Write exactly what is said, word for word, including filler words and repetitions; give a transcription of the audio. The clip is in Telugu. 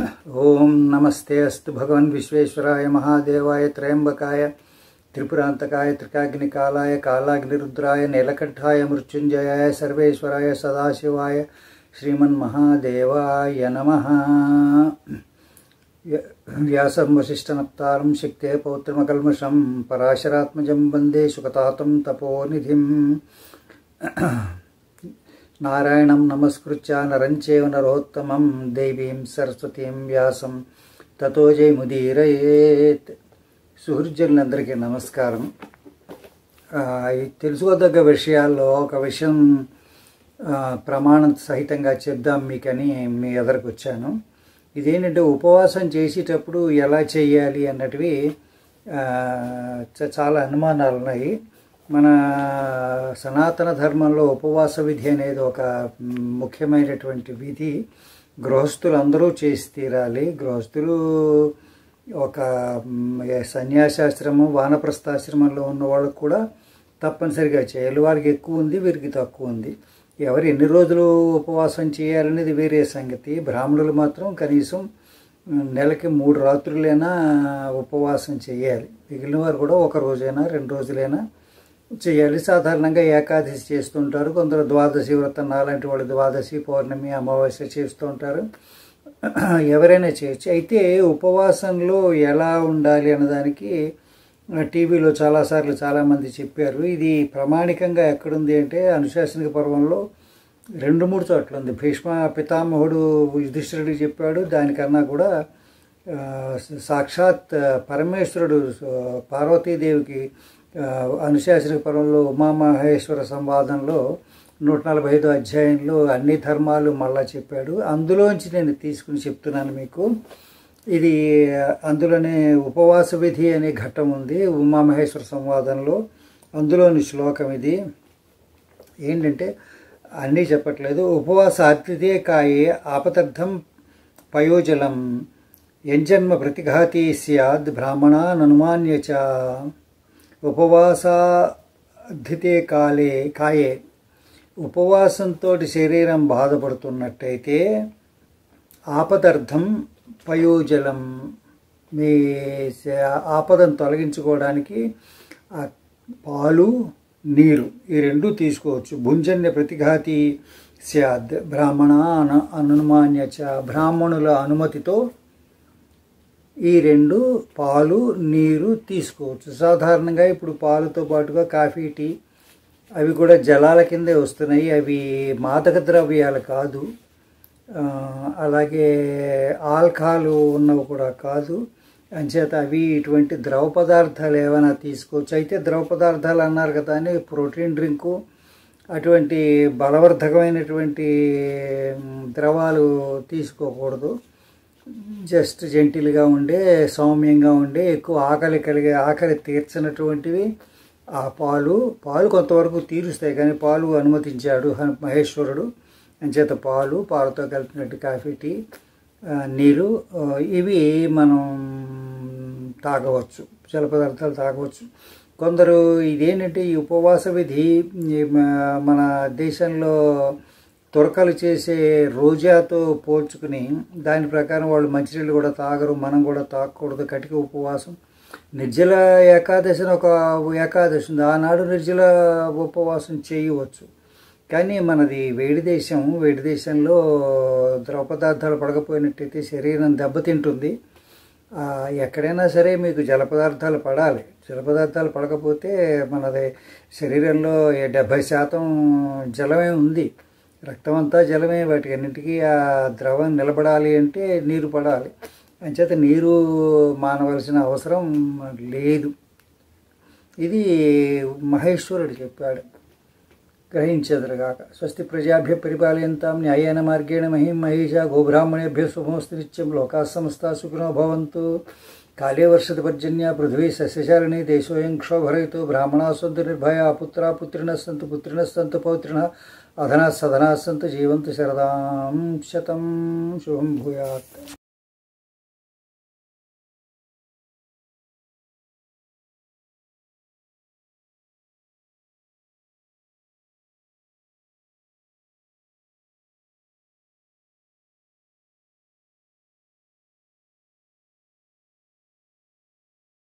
ओम नमस्ते अस्तु भगवन् विश्वेश्वराय महादेवाय त्रयंबकाय त्रिपुरांतकाय त्रिकाग्निकालाय कालाग्निरुद्राय नीलकंठाय मृत्युंजयाय सर्वेश्वराय सदाशिवाय श्रीमन्महादेवाय नमः। व्यासं वसिष्ठनप्तारं शक्ते पौत्रमकल्मषं पराशरात्मजं वन्दे सुखतातं तपोनिधिं। नारायणं नमस्कृत्य नरं चैव नरोत्तमं देवीं सरस्वतीं व्यासं ततो जयमुदीरयेत्। सुहृदुలందరికీ నమస్కారం। తెలుసుకోదగ్గ విషయాల్లో ఒక విషయం ప్రమాణం సహితంగా చెప్దాం మీకని మీ ఎదురుకు వచ్చాను। ఇదేంటంటే ఉపవాసం చేసేటప్పుడు ఎలా చేయాలి అన్నటివి చాలా అనుమానాలు ఉన్నాయి। మన సనాతన ధర్మంలో ఉపవాస విధి అనేది ఒక ముఖ్యమైనటువంటి విధి। గృహస్థులందరూ చేసి తీరాలి। గృహస్థులు ఒక సన్యాసాశ్రమం వానప్రస్థాశ్రమంలో ఉన్నవాళ్ళు కూడా తప్పనిసరిగా చేయాలి। వారికి ఎక్కువ ఉంది, వీరికి తక్కువ ఉంది। ఎవరు ఎన్ని రోజులు ఉపవాసం చేయాలనేది వేరే సంగతి। బ్రాహ్మణులు మాత్రం కనీసం నెలకి మూడు రాత్రులైనా ఉపవాసం చేయాలి। మిగిలిన వారు కూడా ఒక రోజైనా రెండు రోజులైనా చేయాలి। సాధారణంగా ఏకాదశి చేస్తుంటారు, కొందరు ద్వాదశి వ్రతం, అలాంటి వాళ్ళు ద్వాదశి, పౌర్ణమి, అమావాస్య చేస్తూ ఉంటారు। ఎవరైనా చేయొచ్చు। అయితే ఉపవాసంలో ఎలా ఉండాలి అన్నదానికి టీవీలో చాలాసార్లు చాలామంది చెప్పారు। ఇది ప్రామాణికంగా ఎక్కడుంది అంటే అనుశాసనిక పర్వంలో రెండు మూడు చోట్ల ఉంది। భీష్మ పితామహుడు యుధిష్ఠిరుడికి చెప్పాడు, దానికన్నా కూడా సాక్షాత్ పరమేశ్వరుడు పార్వతీదేవికి అనుశాసనిక పర్వంలో ఉమామహేశ్వర సంవాదంలో నూట నలభై ఐదు అధ్యాయంలో అన్ని ధర్మాలు మళ్ళా చెప్పాడు। అందులోంచి నేను తీసుకుని చెప్తున్నాను మీకు। ఇది అందులోనే ఉపవాస విధి అనే ఘట్టం ఉంది ఉమామహేశ్వర సంవాదంలో, అందులోని శ్లోకం ఇది। ఏంటంటే అన్నీ చెప్పట్లేదు। ఉపవాస అతిథే కాయే ఆపదర్థం పయోజలం ఎంజన్మ ప్రతిఘాతి స్యాద్ బ్రాహ్మణాననుమాన్య చ। ఉపవాసాధితే కాలే కాయే, ఉపవాసంతో శరీరం బాధపడుతున్నట్టయితే ఆపదర్థం పయోజలం, మీ ఆపదను తొలగించుకోవడానికి పాలు నీరు ఈ రెండు తీసుకోవచ్చు। భుంజన్య ప్రతిఘాతి స్యాద్ బ్రాహ్మణ అను అనుమాన్యచ, బ్రాహ్మణుల అనుమతితో ఈ రెండు పాలు నీరు తీసుకోవచ్చు। సాధారణంగా ఇప్పుడు పాలతో పాటుగా కాఫీ, టీ అవి కూడా జలాల కిందే వస్తున్నాయి, అవి మాదక ద్రవ్యాలు కాదు, అలాగే ఆల్కహాల్ ఉన్నవి కూడా కాదు, అంచేత అవి ఇటువంటి ద్రవ పదార్థాలు ఏమైనా తీసుకోవచ్చు। అయితే ద్రవ పదార్థాలు అన్నారు కదా అని ప్రోటీన్ డ్రింకు అటువంటి బలవర్ధకమైనటువంటి ద్రవాలు తీసుకోకూడదు। జస్ట్ జెంటిల్గా ఉండే, సౌమ్యంగా ఉండే, ఎక్కువ ఆకలి కలిగే, ఆకలి తీర్చినటువంటివి ఆ పాలు పాలు కొంతవరకు తీరుస్తాయి, కానీ పాలు అనుమతించాడు మహేశ్వరుడు, అంచేత పాలు, పాలతో కలిపినట్టు కాఫీ, టీ, నీరు ఇవి మనం తాగవచ్చు, జల పదార్థాలు తాగవచ్చు। కొందరు ఇదేంటంటే ఈ ఉపవాస విధి మన దేశంలో తురకలు చేసే రోజాతో పోల్చుకుని దాని ప్రకారం వాళ్ళు మంచినీళ్ళు కూడా తాగరు, మనం కూడా తాగకూడదు। కటిక ఉపవాసం, నిర్జల ఏకాదశిని ఒక ఏకాదశి ఉంది, ఆనాడు నిర్జల ఉపవాసం చేయవచ్చు, కానీ మనది వేడి దేశం, వేడి దేశంలో ద్రవ పదార్థాలు పడకపోయినట్టయితే శరీరం దెబ్బతింటుంది। ఎక్కడైనా సరే మీకు జల పదార్థాలు పడాలి, జల పదార్థాలు పడకపోతే మనది శరీరంలో డెబ్భై శాతం జలమే ఉంది, రక్తం అంతా జలమే, వాటికి అన్నింటికీ ఆ ద్రవం నిలబడాలి అంటే నీరు పడాలి, అంచేత నీరు మానవలసిన అవసరం లేదు, ఇది మహేశ్వరుడు చెప్పాడు, గ్రహించదురుగాక। స్వస్తి ప్రజాభ్య పరిపాలయంతాం న్యాయేన మార్గేణ మహిం మహిషా గోబ్రాహ్మణేభ్య శుభమస్తు నిత్యం లోకా సమస్తా సుఖినో భవంతు। కాళే వర్షత పర్జన్య పృథ్వీ సస్యశాలిని దేశోయం క్షోభరయితో బ్రాహ్మణా సంతు నిర్భయా పుత్రా పుత్రిణః సంతు పుత్రిణః సంతు పౌత్రిణః అధనా సధనా సంతు జీవంతు శరదాం శతం శుభం భూయాత్।